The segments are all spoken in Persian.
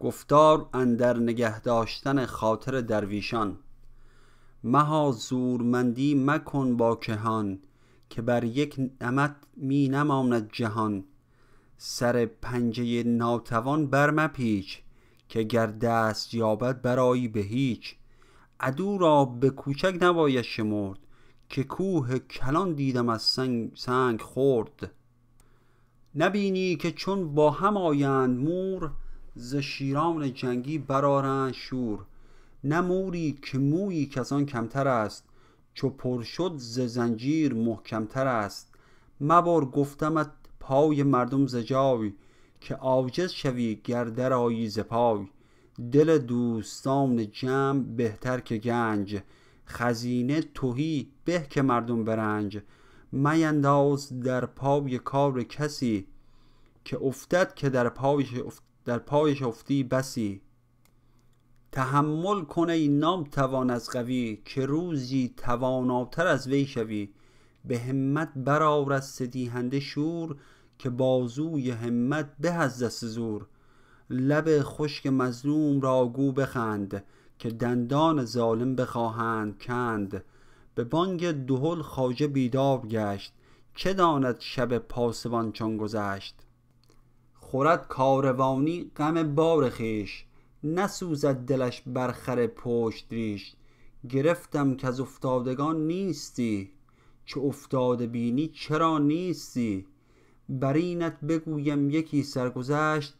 گفتار اندر نگه داشتن خاطر درویشان. مها زورمندی مکن با کهان، که بر یک نمط می نماند جهان. سر پنجه ناتوان برمپیچ، که گر دست یابد برآیی به هیچ. عدو را به کوچک نباید شمرد، که کوه کلان دیدم از سنگ خورد. نبینی که چون با هم آیند مور، ز شیران جنگی برآرند شور. نه موری که مویی کزان کمتر است، چو پر شد ز زنجیر محکمتر است. مبر گفتمت پای مردم ز جای، که عاجز شوی گر درآیی ز پای. دل دوستان جمع بهتر که گنج، خزینه تهی به که مردم برنج. مینداز در پای کار کسی، که افتد که در پایش افتی بسی. تحمل کن ای ناتوان از قوی، که روزی تواناتر از وی شوی. به همت برآر از ستیهنده شور، که بازوی همت به از دست زور. لب خشک مظلوم را گو بخند، که دندان ظالم بخواهند کند. به بانگ دهل خواجه بیدار گشت، چه داند شب پاسبان چون گذشت. خورد کاروانی غم بار خویش، نسوزد دلش بر خر پشت ریش. گرفتم که از افتادگان نیستی، چو افتاده بینی چرا نیستی. بر اینت بگویم یکی سرگذشت،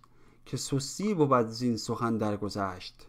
که سستی بود زین سخن درگذشت.